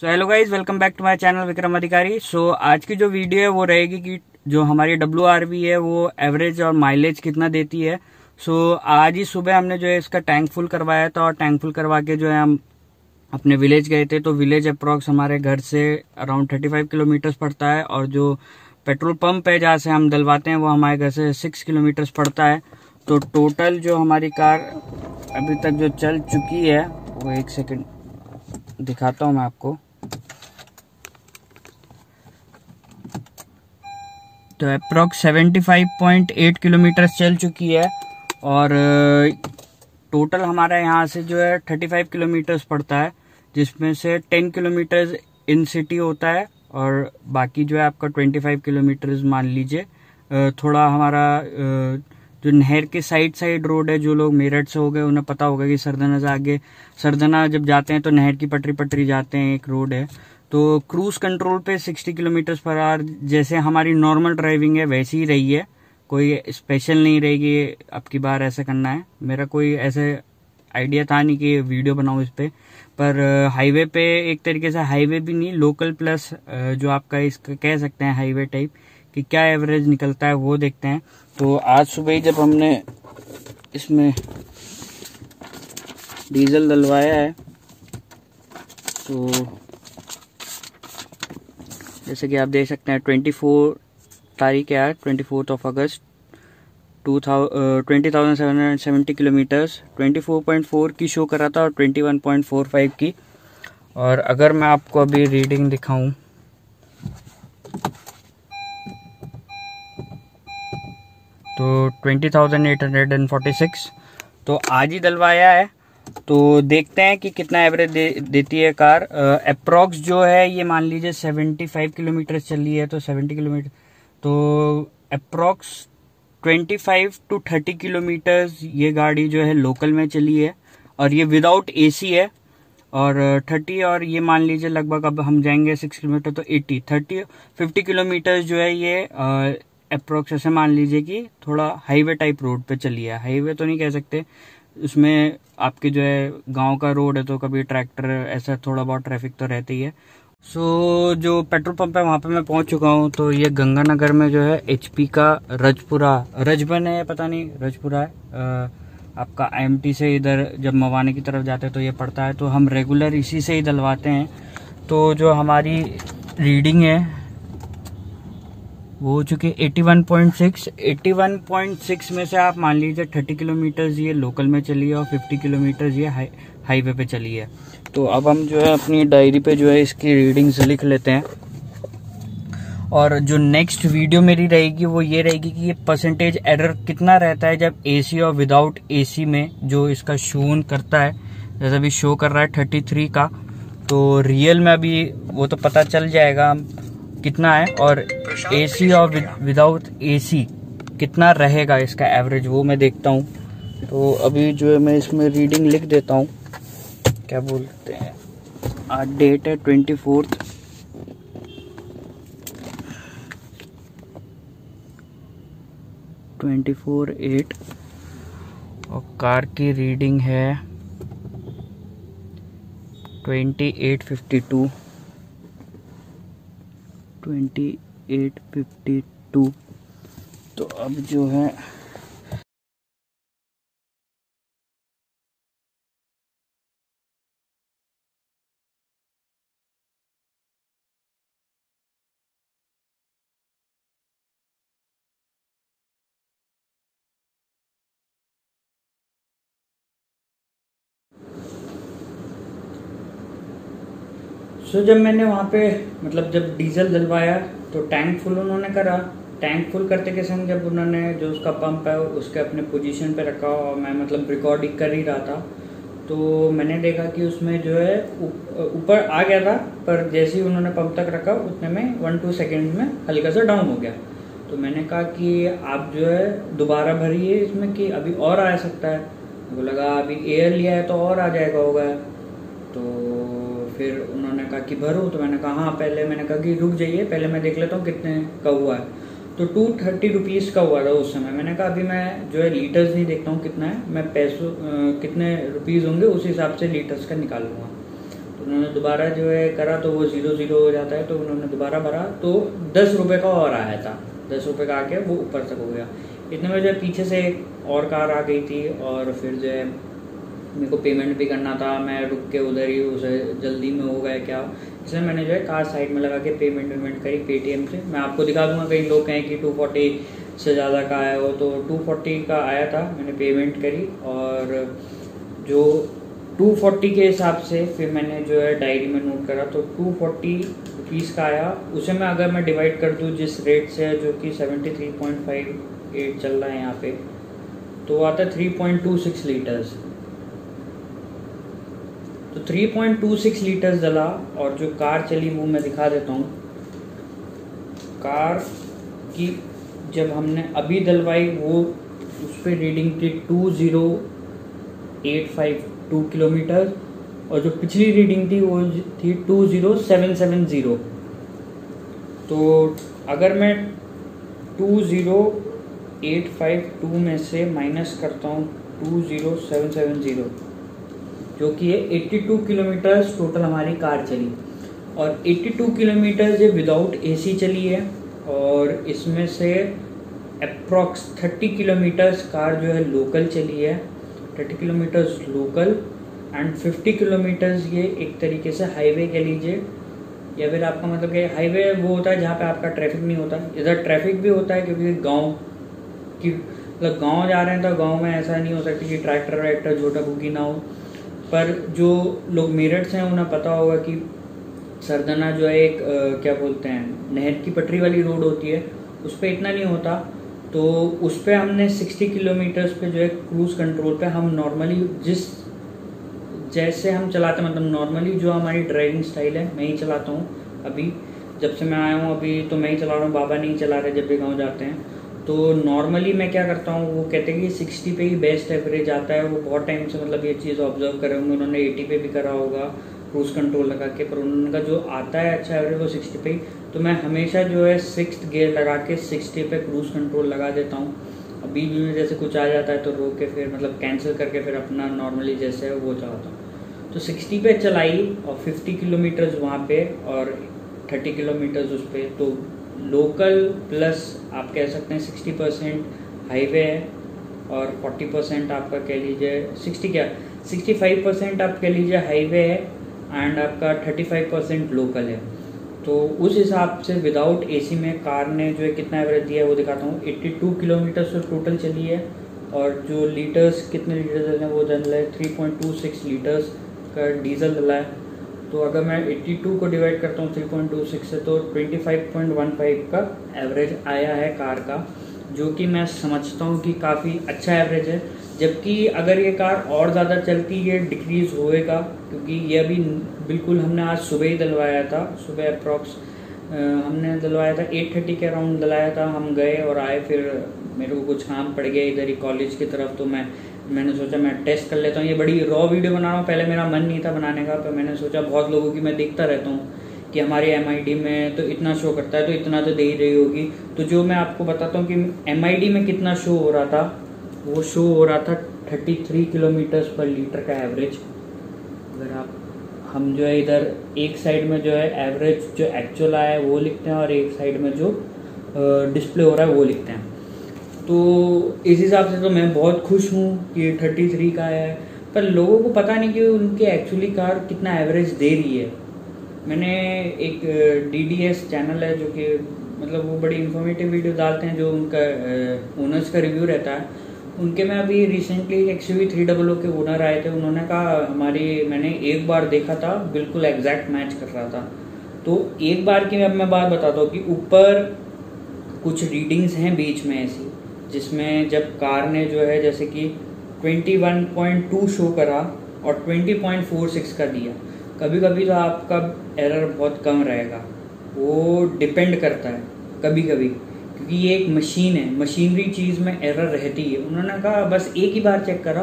So hello guys, welcome back to my channel Vikram Adhikari. So आज की जो वीडियो है वो रहेगी कि जो हमारी WR-V है वो एवरेज और माइलेज कितना देती है। सो आज ही सुबह हमने जो है इसका टैंक फुल करवाया था और टैंक फुल करवा के जो है हम अपने विलेज गए थे। तो विलेज अप्रॉक्स हमारे घर से अराउंड 35 किलोमीटर्स पड़ता है और जो पेट्रोल पंप है जहाँ से हम डलवाते हैं वो हमारे घर से 6 किलोमीटर्स पड़ता है। तो टोटल जो हमारी कार अभी तक जो चल चुकी है वो एक सेकेंड दिखाता हूँ मैं आपको। तो अप्रॉक्स 75.8 किलोमीटर्स चल चुकी है और टोटल हमारा यहाँ से जो है 35 किलोमीटर्स पड़ता है, जिसमें से 10 किलोमीटर्स इन सिटी होता है और बाकी जो है आपका 25 किलोमीटर्स मान लीजिए। थोड़ा हमारा जो नहर के साइड रोड है, जो लोग मेरठ से हो गए उन्हें पता होगा कि सरदना से आगे सरदना जब जाते हैं तो नहर की पटरी जाते हैं, एक रोड है। तो क्रूज़ कंट्रोल पे 60 किलोमीटर्स पर आवर जैसे हमारी नॉर्मल ड्राइविंग है वैसी ही रही है, कोई स्पेशल नहीं रहेगी अब की बार ऐसा करना है। मेरा कोई ऐसे आइडिया था नहीं कि वीडियो बनाऊँ इस पर हाईवे पे, एक तरीके से हाईवे भी नहीं, लोकल प्लस जो आपका इसका कह सकते हैं हाईवे टाइप, कि क्या एवरेज निकलता है वो देखते हैं। तो आज सुबह ही जब हमने इसमें डीजल डलवाया है तो जैसे कि आप देख सकते हैं 24 अगस्त 20,770 किलोमीटर्स 24.4 की शो कर रहा था और 21.45 की। और अगर मैं आपको अभी रीडिंग दिखाऊं तो 20,846। तो आज ही डलवाया है तो देखते हैं कि कितना एवरेज देती है कार। अप्रॉक्स जो है ये मान लीजिए 75 किलोमीटर चली है, तो 70 किलोमीटर तो अप्रॉक्स 25 टू 30 किलोमीटर्स ये गाड़ी जो है लोकल में चली है और ये विदाउट एसी है। और 30 और ये मान लीजिए लगभग अब हम जाएंगे 6 किलोमीटर तो 50 किलोमीटर्स जो है ये अप्रॉक्स ऐसे मान लीजिए कि थोड़ा हाईवे टाइप रोड पे चली है। हाईवे तो नहीं कह सकते, उसमें आपके जो है गांव का रोड है तो कभी ट्रैक्टर ऐसा थोड़ा बहुत ट्रैफिक तो रहती ही है। सो जो पेट्रोल पंप है वहाँ पे मैं पहुँच चुका हूँ। तो ये गंगानगर में जो है HP का रजपुरा रजबन है, पता नहीं रजपुरा है आपका IMT से इधर जब मवाने की तरफ जाते हैं तो ये पड़ता है। तो हम रेगुलर इसी से ही डलवाते हैं। तो जो हमारी रीडिंग है वो हो चुकी 81.6 में से आप मान लीजिए 30 किलोमीटर्स ये लोकल में चली है और 50 किलोमीटर्स ये हाईवे पे चली है। तो अब हम जो है अपनी डायरी पे जो है इसकी रीडिंग्स लिख लेते हैं। और जो नेक्स्ट वीडियो मेरी रहेगी वो ये रहेगी कि ये परसेंटेज एरर कितना रहता है जब AC और विदाउट AC में जो इसका शोन करता है, जैसे अभी शो कर रहा है 33 का। तो रियल में अभी वो तो पता चल जाएगा कितना है और AC और विदाउट AC कितना रहेगा इसका एवरेज वो मैं देखता हूँ। तो अभी जो है मैं इसमें रीडिंग लिख देता हूँ। क्या बोलते हैं, आज डेट है 24 8 और कार की रीडिंग है 2852 2852। तो अब जो है सो जब मैंने वहाँ पे मतलब जब डीजल डलवाया तो टैंक फुल उन्होंने करा। टैंक फुल करते के संग जब उन्होंने जो उसका पंप है उसके अपने पोजीशन पे रखा और मैं मतलब रिकॉर्डिंग कर ही रहा था तो मैंने देखा कि उसमें जो है ऊपर आ गया था, पर जैसे ही उन्होंने पंप तक रखा उतने में 1-2 सेकेंड में हल्का सा डाउन हो गया। तो मैंने कहा कि आप जो है दोबारा भरिए इसमें कि अभी और आ सकता है। मुझे लगा अभी एयर लिया है तो और आ जाएगा होगा। तो फिर उन्होंने कहा कि भरो, तो मैंने कहा हाँ, पहले मैंने कहा कि रुक जाइए पहले मैं देख लेता हूँ कितने का हुआ है। तो 230 रुपीज़ का हुआ था उस समय। मैंने कहा अभी मैं जो है लीटर्स नहीं देखता हूँ कितना है, मैं पैसों कितने रुपीज़ होंगे उस हिसाब से लीटर्स का निकाल लूँगा। तो उन्होंने दोबारा जो है करा तो वो 0-0 हो जाता है, तो उन्होंने दोबारा भरा तो 10 रुपये का और आया था, 10 रुपये का आके वो ऊपर तक हो गया। इतने में जो है पीछे से एक और कार आ गई थी और फिर जो है मेरे को पेमेंट भी करना था, मैं रुक के उधर ही उसे जल्दी में हो गया क्या, इसलिए मैंने जो है कार साइड में लगा के पेमेंट करी पेटीएम से। मैं आपको दिखा दूंगा, कई लोग कहें कि 240 से ज़्यादा का आया हो, तो 240 का आया था, मैंने पेमेंट करी और जो 240 के हिसाब से फिर मैंने जो है डायरी में नोट करा तो 240 रुपीज़ का आया। उसे मैं अगर मैं डिवाइड कर दूँ जिस रेट से, जो कि 73.58 चल रहा है यहाँ पे, तो आता है 3.26 लीटर्स, तो 3.26 लीटर्स डला। और जो कार चली वो मैं दिखा देता हूँ, कार की जब हमने अभी डलवाई वो उस पर रीडिंग थी 20852 किलोमीटर और जो पिछली रीडिंग थी वो थी 20770। तो अगर मैं 20852 में से माइनस करता हूँ 20770, जो कि है 82 किलोमीटर टोटल हमारी कार चली और 82 किलोमीटर जो विदाउट एसी चली है और इसमें से अप्रॉक्स 30 किलोमीटर्स कार जो है लोकल चली है, 30 किलोमीटर्स लोकल एंड 50 किलोमीटर्स ये एक तरीके से हाईवे कह लीजिए, या फिर आपका मतलब कि हाईवे वो होता है जहाँ पे आपका ट्रैफिक नहीं होता। इधर ट्रैफिक भी होता है क्योंकि गाँव की मतलब गाँव जा रहे हैं तो गाँव में ऐसा नहीं हो सकता कि ट्रैक्टर व्रैक्टर झोटा फूकी ना हो, पर जो लोग मेरठ से हैं उन्हें पता होगा कि सरदना जो है एक क्या बोलते हैं नहर की पटरी वाली रोड होती है, उस पर इतना नहीं होता। तो उस पर हमने 60 किलोमीटर्स पे जो है क्रूज़ कंट्रोल पे हम नॉर्मली जिस जैसे हम चलाते हैं, मतलब नॉर्मली जो हमारी ड्राइविंग स्टाइल है मैं ही चलाता हूँ, अभी जब से मैं आया हूँ अभी तो मैं ही चला रहा हूँ, बाबा नहीं चला रहे जब भी गाँव जाते हैं। तो नॉर्मली मैं क्या करता हूँ, वो कहते हैं कि 60 पे ही बेस्ट एवरेज आता है, वो बहुत टाइम से मतलब ये चीज़ ऑब्जर्व करे होंगे, उन्होंने 80 पे भी करा होगा क्रूज़ कंट्रोल लगा के, पर उन्होंने कहा जो आता है अच्छा एवरेज वो 60 पे ही। तो मैं हमेशा जो है 6th गियर लगा के 60 पे क्रूज़ कंट्रोल लगा देता हूँ। अब बीच में जैसे कुछ आ जाता है तो रोक के फिर मतलब कैंसिल करके फिर अपना नॉर्मली जैसे है वो चलाता हूँ। तो 60 पे चलाई और 50 किलोमीटर्स वहाँ पर और 30 किलोमीटर्स उस पर, तो लोकल प्लस आप कह सकते हैं 60% हाईवे है और 40% आपका कह लीजिए 65% आप कह लीजिए हाईवे है एंड आपका 35% लोकल है। तो उस हिसाब से विदाउट एसी में कार ने जो है कितना एवरेज दिया है वो दिखाता हूँ। 82 किलोमीटर तो टोटल चली है और जो लीटर्स कितने लीटर डल हैं वो डल है 3.26 लीटर्स का डीजल डला है। तो अगर मैं 82 को डिवाइड करता हूँ 3.26 से तो 25.15 का एवरेज आया है कार का, जो कि मैं समझता हूँ कि काफ़ी अच्छा एवरेज है। जबकि अगर ये कार और ज़्यादा चलती ये डिक्रीज़ होएगा, क्योंकि ये अभी बिल्कुल हमने आज सुबह ही डलवाया था, सुबह अप्रॉक्स हमने डलवाया था 8:30 के अराउंड डलवाया था। हम गए और आए, फिर मेरे को कुछ काम पड़ गया इधर ही कॉलेज की तरफ, तो मैंने सोचा मैं टेस्ट कर लेता हूँ। ये बड़ी रॉ वीडियो बना रहा हूँ, पहले मेरा मन नहीं था बनाने का, पर मैंने सोचा बहुत लोगों की मैं देखता रहता हूँ कि हमारे MID में तो इतना शो करता है तो इतना तो दे ही रही होगी। तो जो मैं आपको बताता हूँ कि MID में कितना शो हो रहा था, वो शो हो रहा था 33 किलोमीटर्स पर लीटर का एवरेज। अगर आप हम जो है इधर एक साइड में जो है एवरेज जो एक्चुअल आया है वो लिखते हैं और एक साइड में जो डिस्प्ले हो रहा है वो लिखते हैं, तो इस हिसाब से तो मैं बहुत खुश हूँ कि 33 का है। पर लोगों को पता नहीं कि उनके एक्चुअली कार कितना एवरेज दे रही है। मैंने एक DDS चैनल है जो कि मतलब वो बड़ी इंफॉर्मेटिव वीडियो डालते हैं, जो उनका ओनर्स का रिव्यू रहता है उनके में। अभी रिसेंटली XUV 300 के ओनर आए थे, उन्होंने कहा हमारी मैंने एक बार देखा था बिल्कुल एग्जैक्ट मैच कर रहा था। तो एक बार की अब मैं बात बताता हूँ कि ऊपर कुछ रीडिंग्स हैं बीच में ऐसी जिसमें जब कार ने जो है जैसे कि 21.2 शो करा और 20.46 का दिया। कभी कभी तो आपका एरर बहुत कम रहेगा, वो डिपेंड करता है कभी कभी, क्योंकि ये एक मशीन है, मशीनरी चीज़ में एरर रहती है। उन्होंने कहा बस एक ही बार चेक करा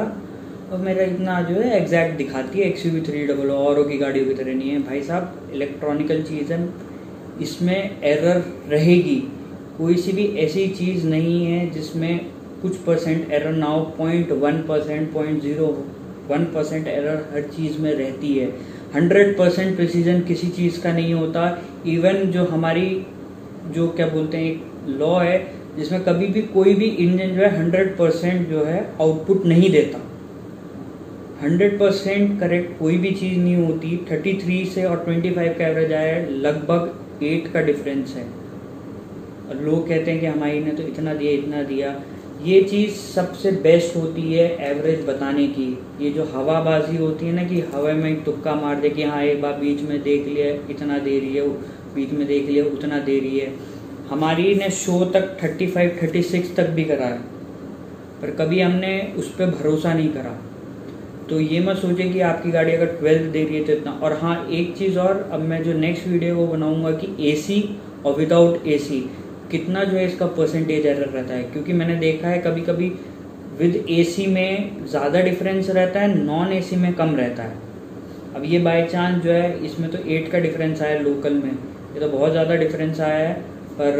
और मेरा इतना जो है एग्जैक्ट दिखाती है XUV 300 औरों की गाड़ियों की तरह नहीं है। भाई साहब, इलेक्ट्रॉनिकल चीज़ है, इसमें एरर रहेगी। कोई सी भी ऐसी चीज़ नहीं है जिसमें कुछ % एरर ना हो। 0.1%, 0.01% एरर हर चीज़ में रहती है। 100% प्रिसीजन किसी चीज़ का नहीं होता। इवन जो हमारी जो क्या बोलते हैं एक लॉ है जिसमें कभी भी कोई भी इंजन जो है 100% जो है आउटपुट नहीं देता, 100% करेक्ट कोई भी चीज़ नहीं होती। 33 से और 25 का एवरेज आया है, लगभग 8 का डिफरेंस है। और लोग कहते हैं कि हमारी ने तो इतना दिया इतना दिया। ये चीज़ सबसे बेस्ट होती है एवरेज बताने की। ये जो हवाबाजी होती है ना कि हवा में तुक्का मार दे कि हाँ एक बार बीच में देख लिया इतना दे रही है, बीच में देख लिया उतना दे रही है। हमारी ने शो तक 35 36 तक भी करा है, पर कभी हमने उस पर भरोसा नहीं करा। तो ये मत सोचे कि आपकी गाड़ी अगर 12 दे रही है तो इतना। और हाँ एक चीज़ और, अब मैं जो नेक्स्ट वीडियो वो बनाऊंगा कि एसी और विदाउट एसी कितना जो है इसका परसेंटेज एरर रहता है, क्योंकि मैंने देखा है कभी कभी विद एसी में ज़्यादा डिफरेंस रहता है, नॉन एसी में कम रहता है। अब ये बाय चांस जो है इसमें तो 8 का डिफरेंस आया लोकल में, ये तो बहुत ज़्यादा डिफरेंस आया है, पर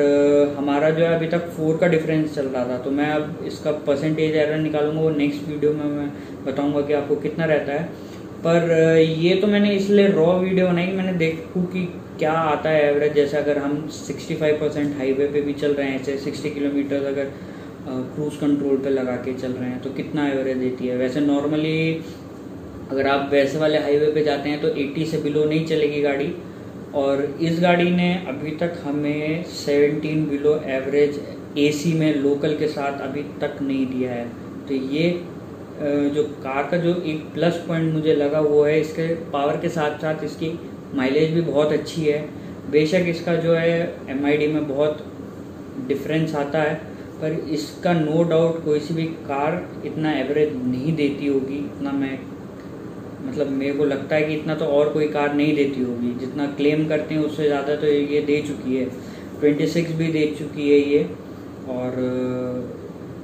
हमारा जो है अभी तक 4 का डिफरेंस चल रहा था। तो मैं अब इसका परसेंटेज एरर निकालूंगा, वो नेक्स्ट वीडियो में मैं बताऊंगा कि आपको कितना रहता है। पर ये तो मैंने इसलिए रॉ वीडियो बनाई, मैंने देखूँ कि क्या आता है एवरेज। जैसे अगर हम 65% हाईवे पे भी चल रहे हैं, जैसे 60 किलोमीटर अगर क्रूज़ कंट्रोल पे लगा के चल रहे हैं तो कितना एवरेज देती है। वैसे नॉर्मली अगर आप वैसे वाले हाईवे पे जाते हैं तो 80 से बिलो नहीं चलेगी गाड़ी, और इस गाड़ी ने अभी तक हमें 17 बिलो एवरेज एसी में लोकल के साथ अभी तक नहीं दिया है। तो ये जो कार का जो एक प्लस पॉइंट मुझे लगा वो है इसके पावर के साथ साथ इसकी माइलेज भी बहुत अच्छी है। बेशक इसका जो है MID में बहुत डिफरेंस आता है, पर इसका नो डाउट कोई सी भी कार इतना एवरेज नहीं देती होगी। इतना मैं मतलब मेरे को लगता है कि इतना तो और कोई कार नहीं देती होगी, जितना क्लेम करते हैं उससे ज़्यादा तो ये दे चुकी है। 26 भी दे चुकी है ये। और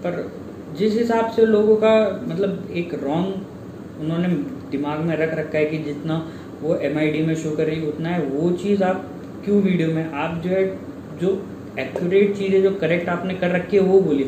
पर जिस हिसाब से लोगों का मतलब एक रॉन्ग उन्होंने दिमाग में रख रखा है कि जितना वो MID में शो कर रही है उतना है, वो चीज़ आप क्यों वीडियो में आप जो है जो एक्यूरेट चीज़ है जो करेक्ट आपने कर रखी है वो बोलिए।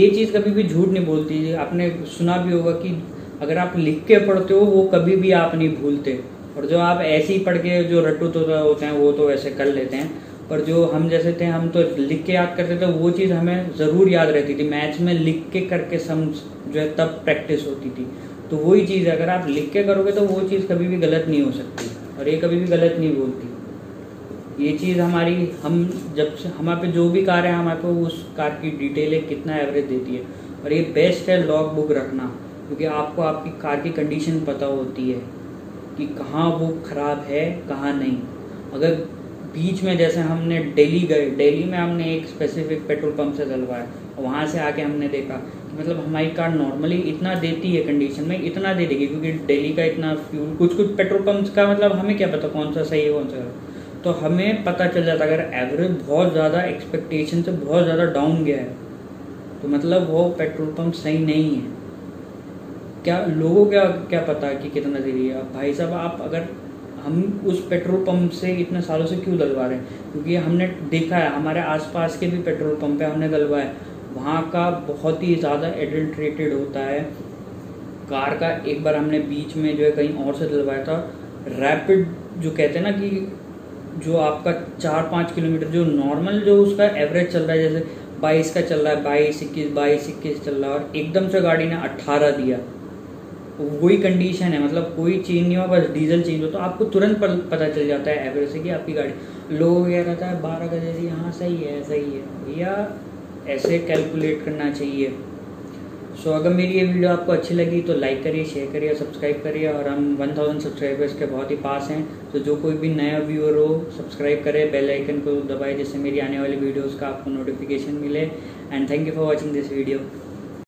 ये चीज़ कभी भी झूठ नहीं बोलती है। आपने सुना भी होगा कि अगर आप लिख के पढ़ते हो वो कभी भी आप नहीं भूलते, और जो आप ऐसे ही पढ़ के जो रट्टू तोता होते हैं वो तो ऐसे कर लेते हैं, पर जो हम जैसे थे हम तो लिख के याद करते थे, वो चीज़ हमें ज़रूर याद रहती थी। मैच में लिख के करके समझ जो है तब प्रैक्टिस होती थी। तो वही चीज़ अगर आप लिख के करोगे तो वो चीज़ कभी भी गलत नहीं हो सकती, और ये कभी भी गलत नहीं बोलती। ये चीज़ हमारी हम जब से हमारे पे जो भी कार है हमारे पे उस कार की डिटेलें कितना एवरेज देती है। और ये बेस्ट है लॉग बुक रखना, क्योंकि आपको आपकी कार की कंडीशन पता होती है कि कहाँ वो ख़राब है कहाँ नहीं। अगर बीच में जैसे हमने दिल्ली गए, दिल्ली में हमने एक स्पेसिफिक पेट्रोल पंप से चलवाया, वहाँ से आके हमने देखा कि मतलब हमारी कार नॉर्मली इतना देती है कंडीशन में, इतना दे देगी, क्योंकि दिल्ली का इतना फ्यूल कुछ कुछ पेट्रोल पंप्स का मतलब हमें क्या पता कौन सा सही है कौन सा, तो हमें पता चल जाता। अगर एवरेज बहुत ज़्यादा एक्सपेक्टेशन से बहुत ज़्यादा डाउन गया है तो मतलब वो पेट्रोल पम्प सही नहीं है। क्या लोगों क्या क्या पता कि कितना दे रही है। भाई साहब आप अगर हम उस पेट्रोल पंप से इतने सालों से क्यों डलवा रहे हैं, क्योंकि हमने देखा है हमारे आसपास के भी पेट्रोल पंप है हमने डलवाए, वहाँ का बहुत ही ज़्यादा एडल्ट्रेटेड होता है कार का। एक बार हमने बीच में जो है कहीं और से डलवाया था, रैपिड जो कहते हैं ना कि जो आपका 4-5 किलोमीटर जो नॉर्मल जो उसका एवरेज चल रहा है, जैसे 22 का चल रहा है 22-21 चल रहा है, और एकदम से गाड़ी ने 18 दिया। वही कंडीशन है, मतलब कोई चेंज नहीं हुआ, बस डीजल चेंज हो, तो आपको तुरंत पता चल जाता है एवरेज से कि आपकी गाड़ी। लोग क्या रहता है 12 का जैसी, हाँ सही है भैया, ऐसे कैलकुलेट करना चाहिए। सो अगर मेरी ये वीडियो आपको अच्छी लगी तो लाइक करिए, शेयर करिए, सब्सक्राइब करिए, और हम 1000 सब्सक्राइबर्स के बहुत ही पास हैं। तो जो कोई भी नया व्यूअर हो सब्सक्राइब करे, बेल आइकन को दबाए, जिससे मेरी आने वाली वीडियोज़ का आपको नोटिफिकेशन मिले। And thank you for watching this video.